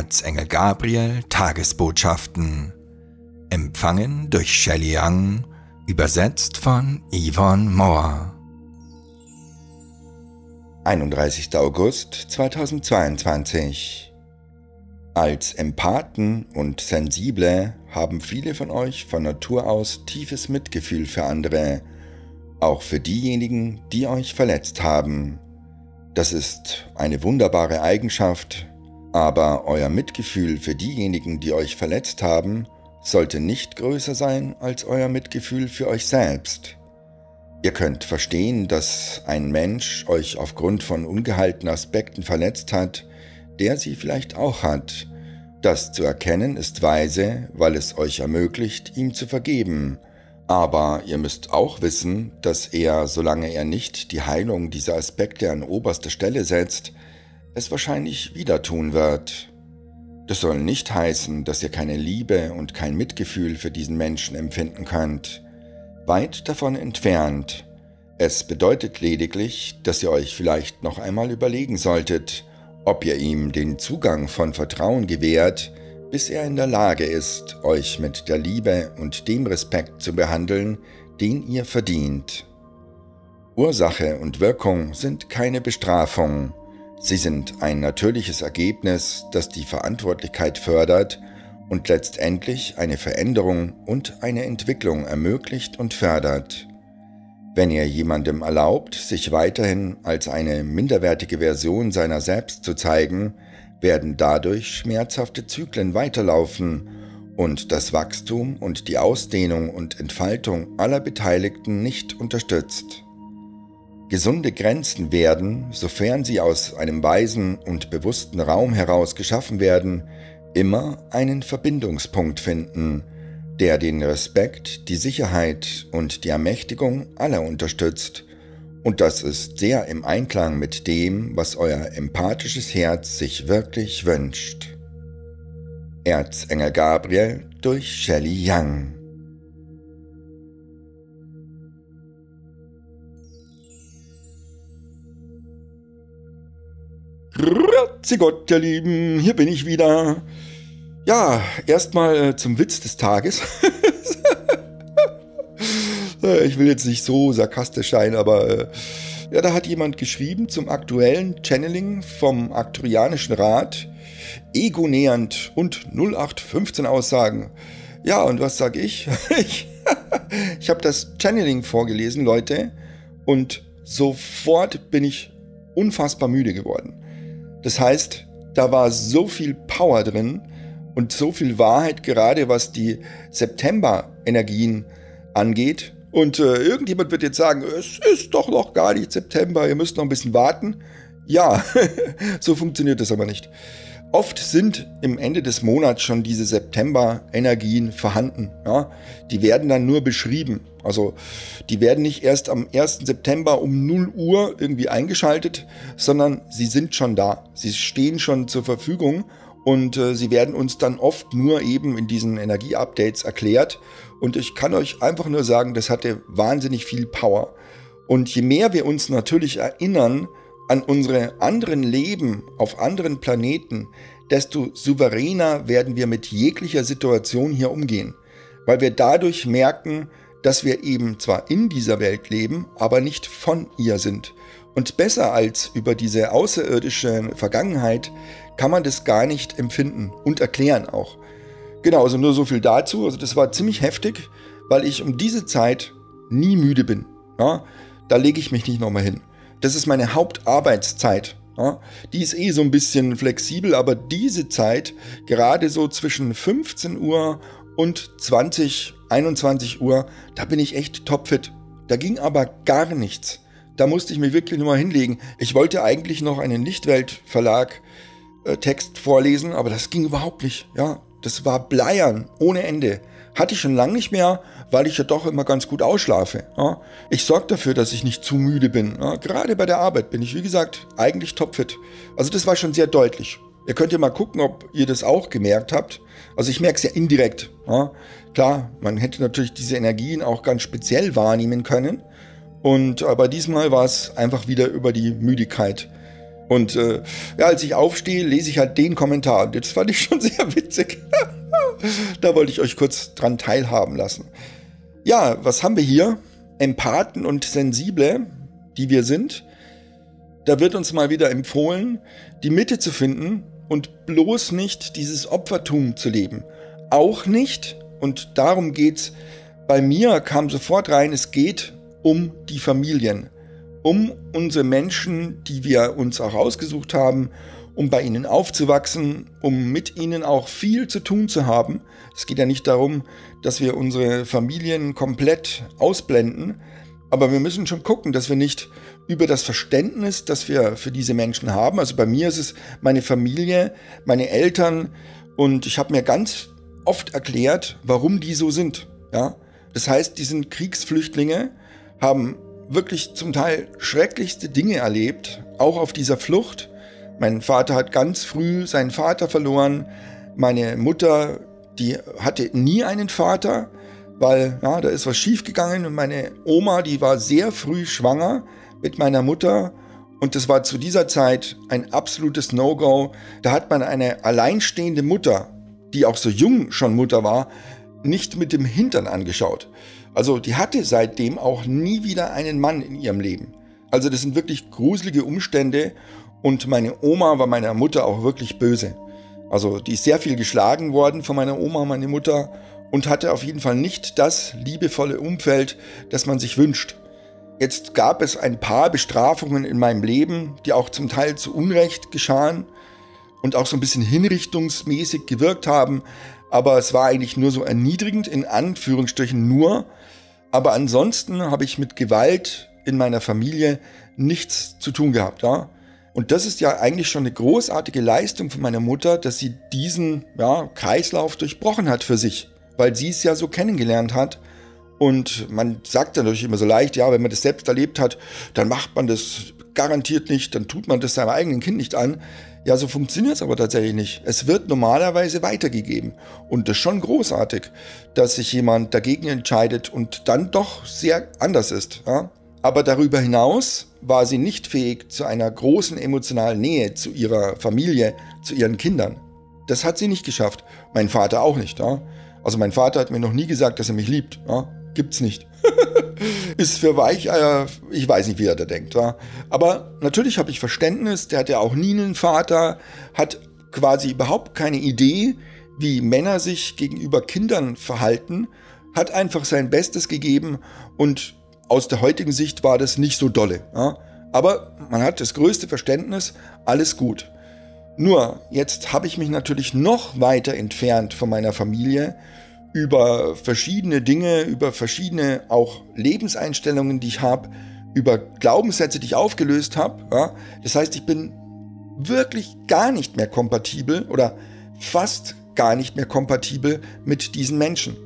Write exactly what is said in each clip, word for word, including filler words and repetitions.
Erzengel Gabriel Tagesbotschaften. Empfangen durch Shelley Young, übersetzt von Yvonne Moore. einunddreißigster August zweitausendzweiundzwanzig. Als Empathen und Sensible haben viele von euch von Natur aus tiefes Mitgefühl für andere, auch für diejenigen, die euch verletzt haben. Das ist eine wunderbare Eigenschaft, aber euer Mitgefühl für diejenigen, die euch verletzt haben, sollte nicht größer sein als euer Mitgefühl für euch selbst. Ihr könnt verstehen, dass ein Mensch euch aufgrund von ungeheilten Aspekten verletzt hat, der sie vielleicht auch hat. Das zu erkennen ist weise, weil es euch ermöglicht, ihm zu vergeben. Aber ihr müsst auch wissen, dass er, solange er nicht die Heilung dieser Aspekte an oberste Stelle setzt, es wahrscheinlich wieder tun wird. Das soll nicht heißen, dass ihr keine Liebe und kein Mitgefühl für diesen Menschen empfinden könnt. Weit davon entfernt. Es bedeutet lediglich, dass ihr euch vielleicht noch einmal überlegen solltet, ob ihr ihm den Zugang von Vertrauen gewährt, bis er in der Lage ist, euch mit der Liebe und dem Respekt zu behandeln, den ihr verdient. Ursache und Wirkung sind keine Bestrafung. Sie sind ein natürliches Ergebnis, das die Verantwortlichkeit fördert und letztendlich eine Veränderung und eine Entwicklung ermöglicht und fördert. Wenn ihr jemandem erlaubt, sich weiterhin als eine minderwertige Version seiner selbst zu zeigen, werden dadurch schmerzhafte Zyklen weiterlaufen und das Wachstum und die Ausdehnung und Entfaltung aller Beteiligten nicht unterstützt. Gesunde Grenzen werden, sofern sie aus einem weisen und bewussten Raum heraus geschaffen werden, immer einen Verbindungspunkt finden, der den Respekt, die Sicherheit und die Ermächtigung aller unterstützt. Und das ist sehr im Einklang mit dem, was euer empathisches Herz sich wirklich wünscht. Erzengel Gabriel durch Shelley Young. Grüezi Gott, ihr Lieben, hier bin ich wieder. Ja, erstmal zum Witz des Tages. Ich will jetzt nicht so sarkastisch sein, aber ja, da hat jemand geschrieben zum aktuellen Channeling vom Arkturianischen Rat, ego-nähernd und null acht fünfzehn Aussagen. Ja, und was sage ich? Ich, ich habe das Channeling vorgelesen, Leute, und sofort bin ich unfassbar müde geworden. Das heißt, da war so viel Power drin und so viel Wahrheit, gerade was die September-Energien angeht. Und äh, irgendjemand wird jetzt sagen, es ist doch noch gar nicht September, ihr müsst noch ein bisschen warten. Ja, so funktioniert das aber nicht. Oft sind im Ende des Monats schon diese September-Energien vorhanden. Ja? Die werden dann nur beschrieben. Also die werden nicht erst am ersten September um null Uhr irgendwie eingeschaltet, sondern sie sind schon da. Sie stehen schon zur Verfügung und äh, sie werden uns dann oft nur eben in diesen Energie-Updates erklärt. Und ich kann euch einfach nur sagen, das hatte wahnsinnig viel Power. Und je mehr wir uns natürlich erinnern an unsere anderen Leben auf anderen Planeten, desto souveräner werden wir mit jeglicher Situation hier umgehen, weil wir dadurch merken, dass wir eben zwar in dieser Welt leben, aber nicht von ihr sind. Und besser als über diese außerirdische Vergangenheit kann man das gar nicht empfinden und erklären auch. Genau, also nur so viel dazu. Also das war ziemlich heftig, weil ich um diese Zeit nie müde bin. Ja, da lege ich mich nicht nochmal hin. Das ist meine Hauptarbeitszeit. Ja, die ist eh so ein bisschen flexibel, aber diese Zeit, gerade so zwischen fünfzehn Uhr und zwanzig, einundzwanzig Uhr, da bin ich echt topfit. Da ging aber gar nichts. Da musste ich mich wirklich nur mal hinlegen. Ich wollte eigentlich noch einen Lichtwelt-Verlag äh, Text vorlesen, aber das ging überhaupt nicht. Ja, das war Bleiern ohne Ende. Hatte ich schon lange nicht mehr, weil ich ja doch immer ganz gut ausschlafe. Ja. Ich sorge dafür, dass ich nicht zu müde bin. Ja. Gerade bei der Arbeit bin ich, wie gesagt, eigentlich topfit. Also das war schon sehr deutlich. Ihr könnt ja mal gucken, ob ihr das auch gemerkt habt. Also ich merke es ja indirekt. Ja. Klar, man hätte natürlich diese Energien auch ganz speziell wahrnehmen können. Und aber diesmal war es einfach wieder über die Müdigkeit. Und äh, ja, als ich aufstehe, lese ich halt den Kommentar. Das fand ich schon sehr witzig. Da wollte ich euch kurz dran teilhaben lassen. Ja, was haben wir hier? Empathen und Sensible, die wir sind. Da wird uns mal wieder empfohlen, die Mitte zu finden und bloß nicht dieses Opfertum zu leben. Auch nicht, und darum geht's, bei mir kam sofort rein, es geht um die Familien, um unsere Menschen, die wir uns auch ausgesucht haben, um bei ihnen aufzuwachsen, um mit ihnen auch viel zu tun zu haben. Es geht ja nicht darum, dass wir unsere Familien komplett ausblenden, aber wir müssen schon gucken, dass wir nicht über das Verständnis, das wir für diese Menschen haben, also bei mir ist es meine Familie, meine Eltern, und ich habe mir ganz oft erklärt, warum die so sind. Ja? Das heißt, die sind Kriegsflüchtlinge, haben wirklich zum Teil schrecklichste Dinge erlebt, auch auf dieser Flucht. Mein Vater hat ganz früh seinen Vater verloren, meine Mutter, die hatte nie einen Vater, weil ja, da ist was schiefgegangen, und meine Oma, die war sehr früh schwanger mit meiner Mutter, und das war zu dieser Zeit ein absolutes No-Go. Da hat man eine alleinstehende Mutter, die auch so jung schon Mutter war, nicht mit dem Hintern angeschaut. Also die hatte seitdem auch nie wieder einen Mann in ihrem Leben. Also das sind wirklich gruselige Umstände, und meine Oma war meiner Mutter auch wirklich böse. Also die ist sehr viel geschlagen worden von meiner Oma, meine Mutter, und hatte auf jeden Fall nicht das liebevolle Umfeld, das man sich wünscht. Jetzt gab es ein paar Bestrafungen in meinem Leben, die auch zum Teil zu Unrecht geschahen und auch so ein bisschen hinrichtungsmäßig gewirkt haben. Aber es war eigentlich nur so erniedrigend, in Anführungsstrichen nur. Aber ansonsten habe ich mit Gewalt in meiner Familie nichts zu tun gehabt. Ja? Und das ist ja eigentlich schon eine großartige Leistung von meiner Mutter, dass sie diesen ja, Kreislauf durchbrochen hat für sich, weil sie es ja so kennengelernt hat. Und man sagt dann natürlich immer so leicht, ja, wenn man das selbst erlebt hat, dann macht man das garantiert nicht, dann tut man das seinem eigenen Kind nicht an. Ja, so funktioniert es aber tatsächlich nicht. Es wird normalerweise weitergegeben. Und das ist schon großartig, dass sich jemand dagegen entscheidet und dann doch sehr anders ist. Ja? Aber darüber hinaus war sie nicht fähig zu einer großen emotionalen Nähe zu ihrer Familie, zu ihren Kindern. Das hat sie nicht geschafft. Mein Vater auch nicht. Ja? Also mein Vater hat mir noch nie gesagt, dass er mich liebt. Ja? Gibt's nicht. Ist für Weicheier, ich weiß nicht, wie er da denkt. Ja? Aber natürlich habe ich Verständnis, der hat ja auch nie einen Vater, hat quasi überhaupt keine Idee, wie Männer sich gegenüber Kindern verhalten, hat einfach sein Bestes gegeben, und aus der heutigen Sicht war das nicht so dolle. Ja? Aber man hat das größte Verständnis, alles gut. Nur, jetzt habe ich mich natürlich noch weiter entfernt von meiner Familie, über verschiedene Dinge, über verschiedene auch Lebenseinstellungen, die ich habe, über Glaubenssätze, die ich aufgelöst habe. Ja? Das heißt, ich bin wirklich gar nicht mehr kompatibel oder fast gar nicht mehr kompatibel mit diesen Menschen.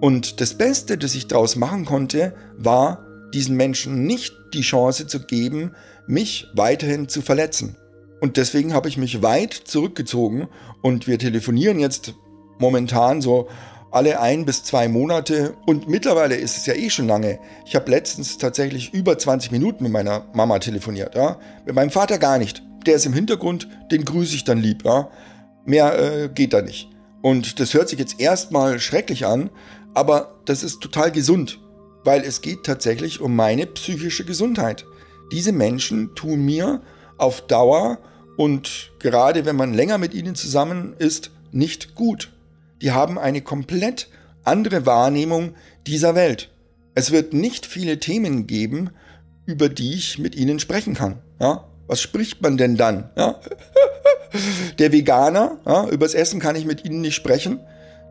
Und das Beste, das ich daraus machen konnte, war, diesen Menschen nicht die Chance zu geben, mich weiterhin zu verletzen. Und deswegen habe ich mich weit zurückgezogen, und wir telefonieren jetzt momentan so alle ein bis zwei Monate, und mittlerweile ist es ja eh schon lange. Ich habe letztens tatsächlich über zwanzig Minuten mit meiner Mama telefoniert, ja? Mit meinem Vater gar nicht. Der ist im Hintergrund, den grüße ich dann lieb, ja? Mehr äh, geht da nicht. Und das hört sich jetzt erstmal schrecklich an, aber das ist total gesund, weil es geht tatsächlich um meine psychische Gesundheit. Diese Menschen tun mir auf Dauer, und gerade wenn man länger mit ihnen zusammen ist, nicht gut. Die haben eine komplett andere Wahrnehmung dieser Welt. Es wird nicht viele Themen geben, über die ich mit ihnen sprechen kann. Ja? Was spricht man denn dann? Ja? Der Veganer, ja, übers Essen kann ich mit ihnen nicht sprechen.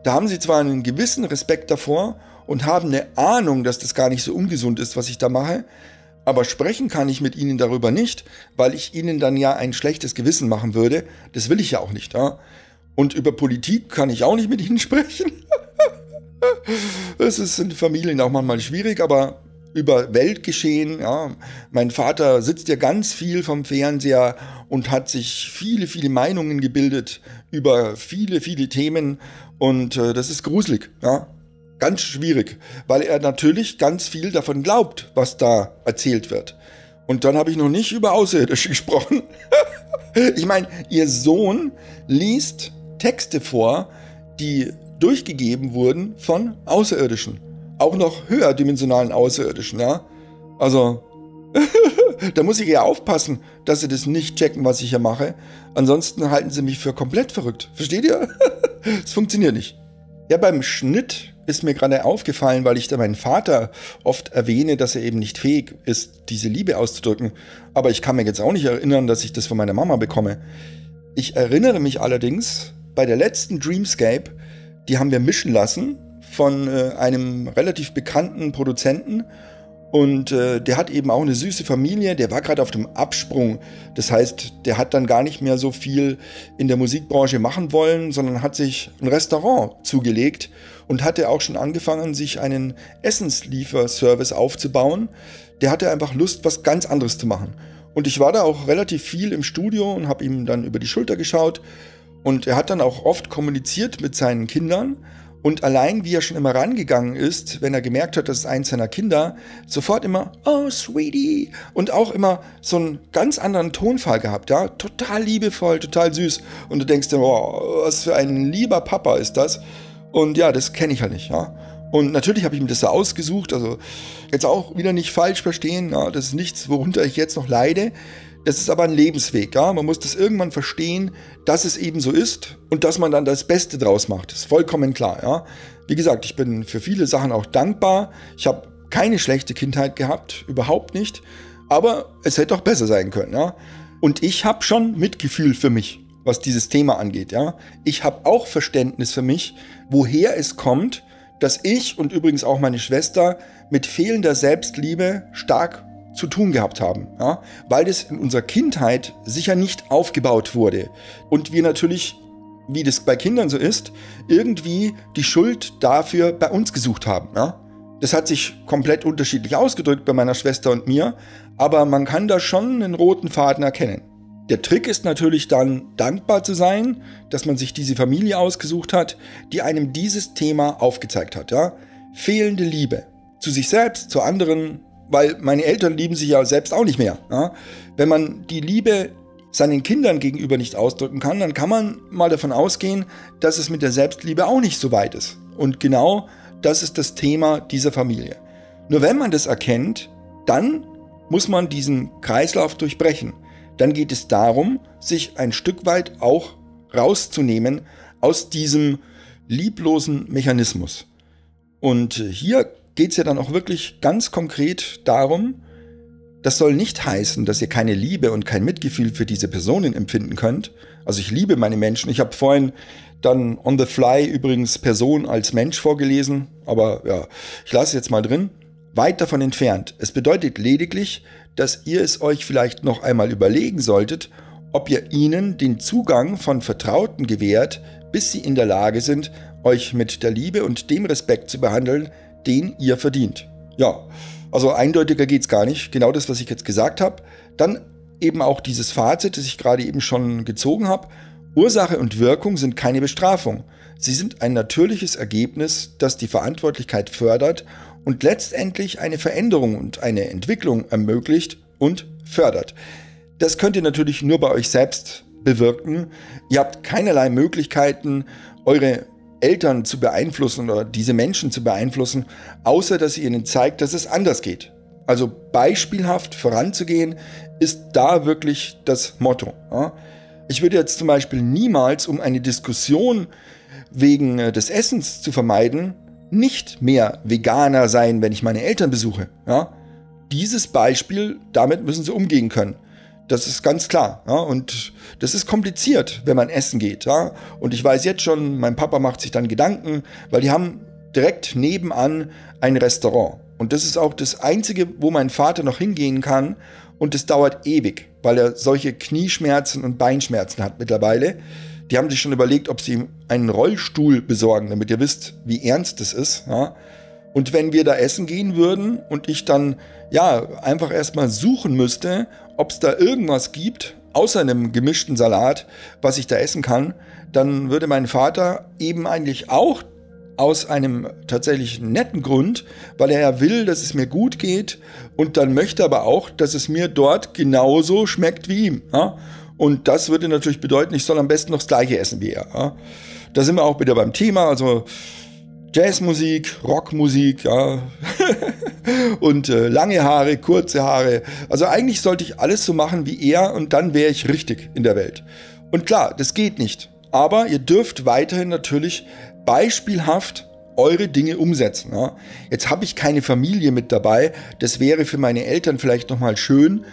Da haben sie zwar einen gewissen Respekt davor und haben eine Ahnung, dass das gar nicht so ungesund ist, was ich da mache, aber sprechen kann ich mit ihnen darüber nicht, weil ich ihnen dann ja ein schlechtes Gewissen machen würde. Das will ich ja auch nicht. Ja? Und über Politik kann ich auch nicht mit ihnen sprechen. Das ist in Familien auch manchmal schwierig, aber über Weltgeschehen, ja. Mein Vater sitzt ja ganz viel vom Fernseher und hat sich viele, viele Meinungen gebildet über viele, viele Themen, und äh, das ist gruselig, ja. Ganz schwierig, weil er natürlich ganz viel davon glaubt, was da erzählt wird. Und dann habe ich noch nicht über Außerirdische gesprochen. Ich meine, ihr Sohn liest Texte vor, die durchgegeben wurden von Außerirdischen. Auch noch höherdimensionalen Außerirdischen, ja. Also, da muss ich ja aufpassen, dass sie das nicht checken, was ich hier mache. Ansonsten halten sie mich für komplett verrückt. Versteht ihr? Es funktioniert nicht. Ja, beim Schnitt ist mir gerade aufgefallen, weil ich da meinen Vater oft erwähne, dass er eben nicht fähig ist, diese Liebe auszudrücken. Aber ich kann mir jetzt auch nicht erinnern, dass ich das von meiner Mama bekomme. Ich erinnere mich allerdings, bei der letzten Dreamscape, die haben wir mischen lassen von äh, einem relativ bekannten Produzenten. Und äh, der hat eben auch eine süße Familie, der war gerade auf dem Absprung. Das heißt, der hat dann gar nicht mehr so viel in der Musikbranche machen wollen, sondern hat sich ein Restaurant zugelegt und hatte auch schon angefangen, sich einen Essenslieferservice aufzubauen. Der hatte einfach Lust, was ganz anderes zu machen. Und ich war da auch relativ viel im Studio und habe ihm dann über die Schulter geschaut. Und er hat dann auch oft kommuniziert mit seinen Kindern. Und allein, wie er schon immer rangegangen ist, wenn er gemerkt hat, dass eins seiner Kinder, sofort immer, oh, Sweetie. Und auch immer so einen ganz anderen Tonfall gehabt, ja. Total liebevoll, total süß. Und du denkst dir, wow, was für ein lieber Papa ist das. Und ja, das kenne ich halt nicht, ja. Und natürlich habe ich mir das da ausgesucht, also jetzt auch wieder nicht falsch verstehen, ja? Das ist nichts, worunter ich jetzt noch leide. Das ist aber ein Lebensweg, ja. Man muss das irgendwann verstehen, dass es eben so ist und dass man dann das Beste draus macht. Das ist vollkommen klar, ja. Wie gesagt, ich bin für viele Sachen auch dankbar. Ich habe keine schlechte Kindheit gehabt, überhaupt nicht. Aber es hätte auch besser sein können, ja. Und ich habe schon Mitgefühl für mich, was dieses Thema angeht, ja. Ich habe auch Verständnis für mich, woher es kommt, dass ich und übrigens auch meine Schwester mit fehlender Selbstliebe stark zu tun gehabt haben, ja? Weil das in unserer Kindheit sicher nicht aufgebaut wurde und wir natürlich, wie das bei Kindern so ist, irgendwie die Schuld dafür bei uns gesucht haben, ja? Das hat sich komplett unterschiedlich ausgedrückt bei meiner Schwester und mir, aber man kann da schon einen roten Faden erkennen. Der Trick ist natürlich dann, dankbar zu sein, dass man sich diese Familie ausgesucht hat, die einem dieses Thema aufgezeigt hat, ja? Fehlende Liebe zu sich selbst, zu anderen, weil meine Eltern lieben sich ja selbst auch nicht mehr. Ja? Wenn man die Liebe seinen Kindern gegenüber nicht ausdrücken kann, dann kann man mal davon ausgehen, dass es mit der Selbstliebe auch nicht so weit ist. Und genau das ist das Thema dieser Familie. Nur wenn man das erkennt, dann muss man diesen Kreislauf durchbrechen. Dann geht es darum, sich ein Stück weit auch rauszunehmen aus diesem lieblosen Mechanismus. Und hier geht es ja dann auch wirklich ganz konkret darum, das soll nicht heißen, dass ihr keine Liebe und kein Mitgefühl für diese Personen empfinden könnt. Also ich liebe meine Menschen. Ich habe vorhin dann on the fly übrigens Person als Mensch vorgelesen, aber ja, ich lasse es jetzt mal drin. Weit davon entfernt. Es bedeutet lediglich, dass ihr es euch vielleicht noch einmal überlegen solltet, ob ihr ihnen den Zugang von Vertrauten gewährt, bis sie in der Lage sind, euch mit der Liebe und dem Respekt zu behandeln, den ihr verdient. Ja, also eindeutiger geht's gar nicht. Genau das, was ich jetzt gesagt habe. Dann eben auch dieses Fazit, das ich gerade eben schon gezogen habe. Ursache und Wirkung sind keine Bestrafung. Sie sind ein natürliches Ergebnis, das die Verantwortlichkeit fördert und letztendlich eine Veränderung und eine Entwicklung ermöglicht und fördert. Das könnt ihr natürlich nur bei euch selbst bewirken. Ihr habt keinerlei Möglichkeiten, eure Eltern zu beeinflussen oder diese Menschen zu beeinflussen, außer dass ihr ihnen zeigt, dass es anders geht. Also beispielhaft voranzugehen, ist da wirklich das Motto. Ich würde jetzt zum Beispiel niemals, um eine Diskussion wegen des Essens zu vermeiden, nicht mehr Veganer sein, wenn ich meine Eltern besuche. Dieses Beispiel, damit müssen sie umgehen können. Das ist ganz klar, ja? Und das ist kompliziert, wenn man essen geht, ja? Und ich weiß jetzt schon, mein Papa macht sich dann Gedanken, weil die haben direkt nebenan ein Restaurant. Und das ist auch das Einzige, wo mein Vater noch hingehen kann. Und das dauert ewig, weil er solche Knieschmerzen und Beinschmerzen hat mittlerweile. Die haben sich schon überlegt, ob sie ihm einen Rollstuhl besorgen, damit ihr wisst, wie ernst das ist, ja? Und wenn wir da essen gehen würden und ich dann ja einfach erstmal suchen müsste, ob es da irgendwas gibt, außer einem gemischten Salat, was ich da essen kann, dann würde mein Vater eben eigentlich auch aus einem tatsächlich netten Grund, weil er ja will, dass es mir gut geht und dann möchte aber auch, dass es mir dort genauso schmeckt wie ihm. Ja? Und das würde natürlich bedeuten, ich soll am besten noch das Gleiche essen wie er. Ja? Da sind wir auch wieder beim Thema, also Jazzmusik, Rockmusik, ja, und äh, lange Haare, kurze Haare. Also eigentlich sollte ich alles so machen wie er und dann wäre ich richtig in der Welt. Und klar, das geht nicht. Aber ihr dürft weiterhin natürlich beispielhaft eure Dinge umsetzen. Ja. Jetzt habe ich keine Familie mit dabei. Das wäre für meine Eltern vielleicht nochmal schön.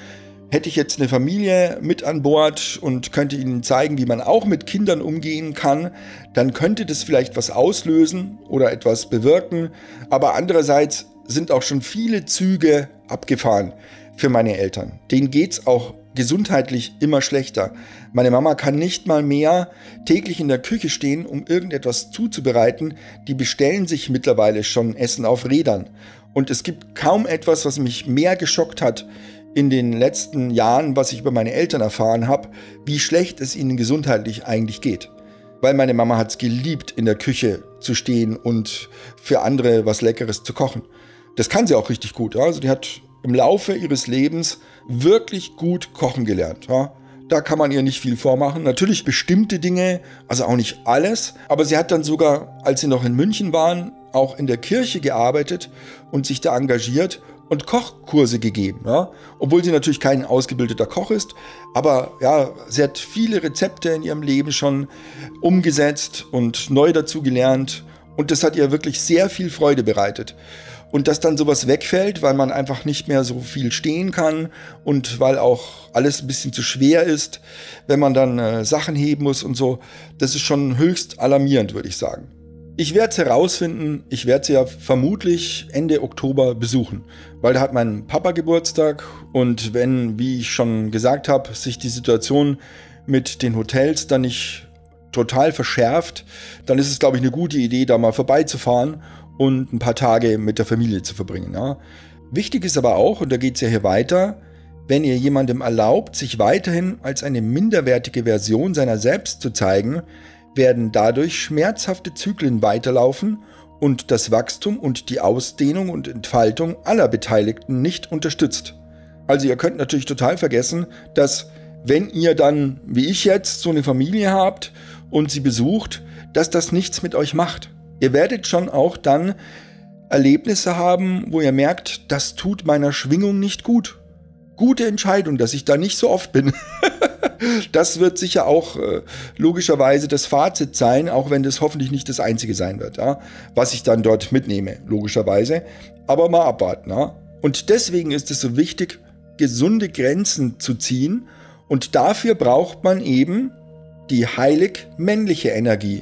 Hätte ich jetzt eine Familie mit an Bord und könnte ihnen zeigen, wie man auch mit Kindern umgehen kann, dann könnte das vielleicht was auslösen oder etwas bewirken. Aber andererseits sind auch schon viele Züge abgefahren für meine Eltern. Denen geht es auch gesundheitlich immer schlechter. Meine Mama kann nicht mal mehr täglich in der Küche stehen, um irgendetwas zuzubereiten. Die bestellen sich mittlerweile schon Essen auf Rädern. Und es gibt kaum etwas, was mich mehr geschockt hat, in den letzten Jahren, was ich über meine Eltern erfahren habe, wie schlecht es ihnen gesundheitlich eigentlich geht. Weil meine Mama hat es geliebt, in der Küche zu stehen und für andere was Leckeres zu kochen. Das kann sie auch richtig gut. Ja? Also die hat im Laufe ihres Lebens wirklich gut kochen gelernt. Ja? Da kann man ihr nicht viel vormachen. Natürlich bestimmte Dinge, also auch nicht alles. Aber sie hat dann sogar, als sie noch in München waren, auch in der Kirche gearbeitet und sich da engagiert und Kochkurse gegeben, ja? Obwohl sie natürlich kein ausgebildeter Koch ist, aber ja, sie hat viele Rezepte in ihrem Leben schon umgesetzt und neu dazu gelernt und das hat ihr wirklich sehr viel Freude bereitet. Und dass dann sowas wegfällt, weil man einfach nicht mehr so viel stehen kann und weil auch alles ein bisschen zu schwer ist, wenn man dann äh, Sachen heben muss und so, das ist schon höchst alarmierend, würde ich sagen. Ich werde es herausfinden, ich werde sie ja vermutlich Ende Oktober besuchen, weil da hat mein Papa Geburtstag und wenn, wie ich schon gesagt habe, sich die Situation mit den Hotels dann nicht total verschärft, dann ist es, glaube ich, eine gute Idee, da mal vorbeizufahren und ein paar Tage mit der Familie zu verbringen. Ja. Wichtig ist aber auch, und da geht es ja hier weiter, wenn ihr jemandem erlaubt, sich weiterhin als eine minderwertige Version seiner selbst zu zeigen, werden dadurch schmerzhafte Zyklen weiterlaufen und das Wachstum und die Ausdehnung und Entfaltung aller Beteiligten nicht unterstützt. Also ihr könnt natürlich total vergessen, dass wenn ihr dann, wie ich jetzt, so eine Familie habt und sie besucht, dass das nichts mit euch macht. Ihr werdet schon auch dann Erlebnisse haben, wo ihr merkt, das tut meiner Schwingung nicht gut. Gute Entscheidung, dass ich da nicht so oft bin. Das wird sicher auch äh, logischerweise das Fazit sein, auch wenn das hoffentlich nicht das einzige sein wird, ja? Was ich dann dort mitnehme, logischerweise. Aber mal abwarten. Ja? Und deswegen ist es so wichtig, gesunde Grenzen zu ziehen. Und dafür braucht man eben die heilig männliche Energie.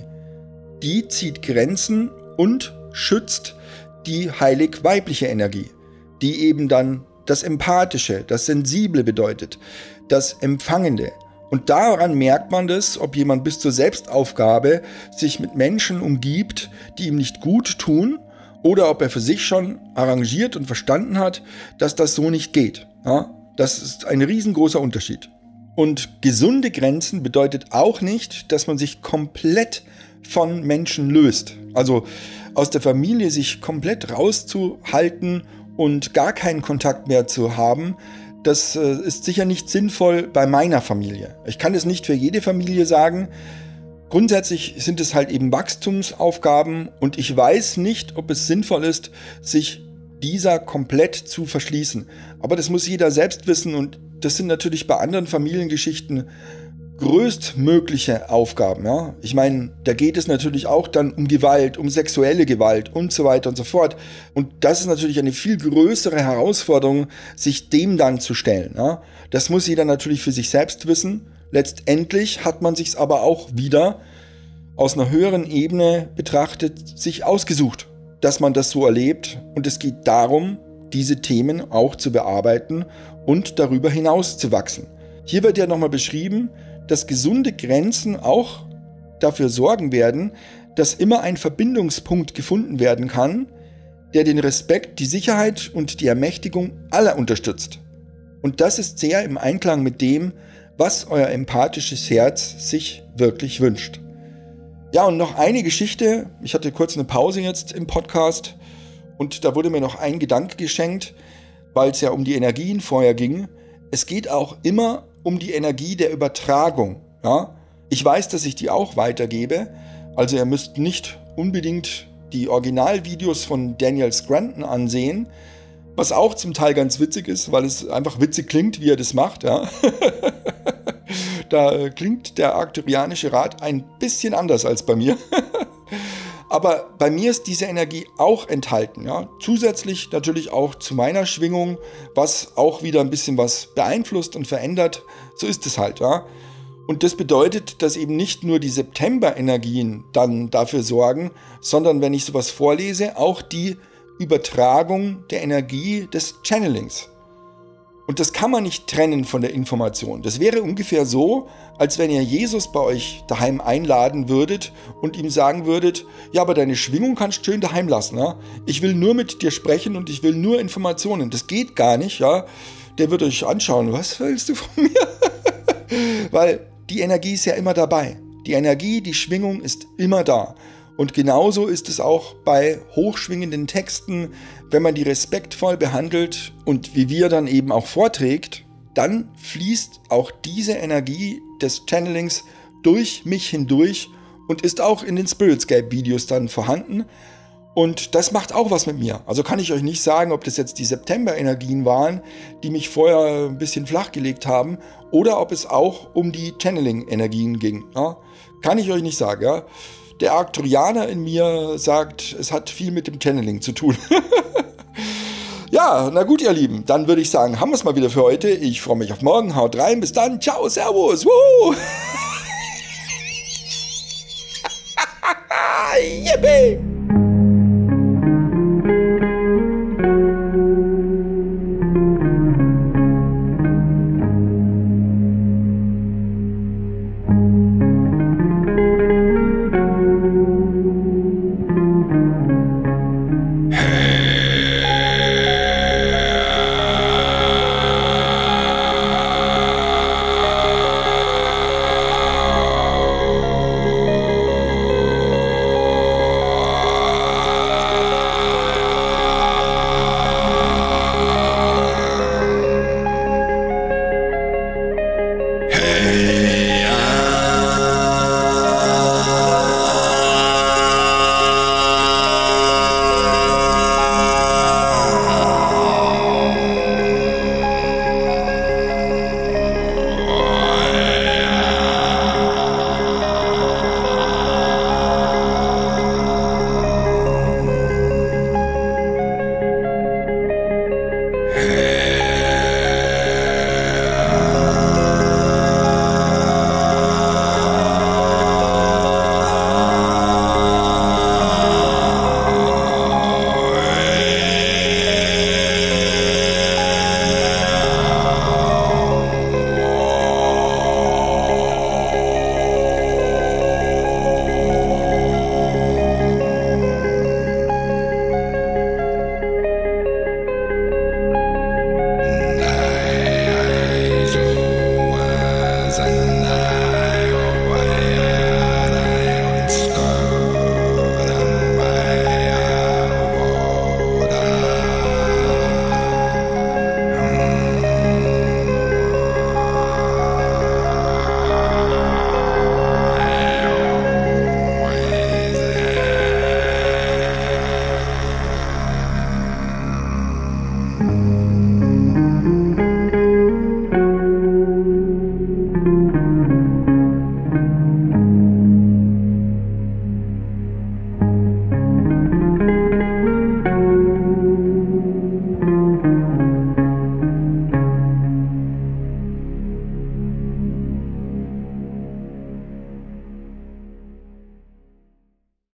Die zieht Grenzen und schützt die heilig weibliche Energie, die eben dann das Empathische, das Sensible bedeutet, das Empfangende. Und daran merkt man das, ob jemand bis zur Selbstaufgabe sich mit Menschen umgibt, die ihm nicht gut tun, oder ob er für sich schon arrangiert und verstanden hat, dass das so nicht geht. Ja, das ist ein riesengroßer Unterschied. Und gesunde Grenzen bedeutet auch nicht, dass man sich komplett von Menschen löst. Also aus der Familie sich komplett rauszuhalten und gar keinen Kontakt mehr zu haben, das äh, ist sicher nicht sinnvoll bei meiner Familie. Ich kann es nicht für jede Familie sagen. Grundsätzlich sind es halt eben Wachstumsaufgaben und ich weiß nicht, ob es sinnvoll ist, sich dieser komplett zu verschließen. Aber das muss jeder selbst wissen und das sind natürlich bei anderen Familiengeschichten größtmögliche Aufgaben. Ja? Ich meine, da geht es natürlich auch dann um Gewalt, um sexuelle Gewalt und so weiter und so fort. Und das ist natürlich eine viel größere Herausforderung, sich dem dann zu stellen. Ja? Das muss jeder natürlich für sich selbst wissen. Letztendlich hat man sich es aber auch wieder aus einer höheren Ebene betrachtet, sich ausgesucht, dass man das so erlebt. Und es geht darum, diese Themen auch zu bearbeiten und darüber hinaus zu wachsen. Hier wird ja nochmal beschrieben, dass gesunde Grenzen auch dafür sorgen werden, dass immer ein Verbindungspunkt gefunden werden kann, der den Respekt, die Sicherheit und die Ermächtigung aller unterstützt. Und das ist sehr im Einklang mit dem, was euer empathisches Herz sich wirklich wünscht. Ja, und noch eine Geschichte. Ich hatte kurz eine Pause jetzt im Podcast und da wurde mir noch ein Gedanke geschenkt, weil es ja um die Energien vorher ging. Es geht auch immer um die Energie der Übertragung. Ja? Ich weiß, dass ich die auch weitergebe. Also ihr müsst nicht unbedingt die Originalvideos von Daniel Scranton ansehen, was auch zum Teil ganz witzig ist, weil es einfach witzig klingt, wie er das macht. Ja? Da klingt der Arkturianische Rat ein bisschen anders als bei mir. Aber bei mir ist diese Energie auch enthalten. Ja? Zusätzlich natürlich auch zu meiner Schwingung, was auch wieder ein bisschen was beeinflusst und verändert. So ist es halt. Ja? Und das bedeutet, dass eben nicht nur die September-Energien dann dafür sorgen, sondern wenn ich sowas vorlese, auch die Übertragung der Energie des Channelings. Und das kann man nicht trennen von der Information. Das wäre ungefähr so, als wenn ihr Jesus bei euch daheim einladen würdet und ihm sagen würdet, ja, aber deine Schwingung kannst du schön daheim lassen. Ja? Ich will nur mit dir sprechen und ich will nur Informationen. Das geht gar nicht. Ja? Der wird euch anschauen, was willst du von mir? Weil die Energie ist ja immer dabei. Die Energie, die Schwingung ist immer da. Und genauso ist es auch bei hochschwingenden Texten, wenn man die respektvoll behandelt und wie wir dann eben auch vorträgt, dann fließt auch diese Energie des Channelings durch mich hindurch und ist auch in den Spiritscape-Videos dann vorhanden. Und das macht auch was mit mir. Also kann ich euch nicht sagen, ob das jetzt die September-Energien waren, die mich vorher ein bisschen flachgelegt haben, oder ob es auch um die Channeling-Energien ging. Ja, kann ich euch nicht sagen, ja. Der Arkturianer in mir sagt, es hat viel mit dem Channeling zu tun. Ja, na gut, ihr Lieben, dann würde ich sagen, haben wir es mal wieder für heute. Ich freue mich auf morgen. Haut rein, bis dann. Ciao, servus. Woo! Yippie!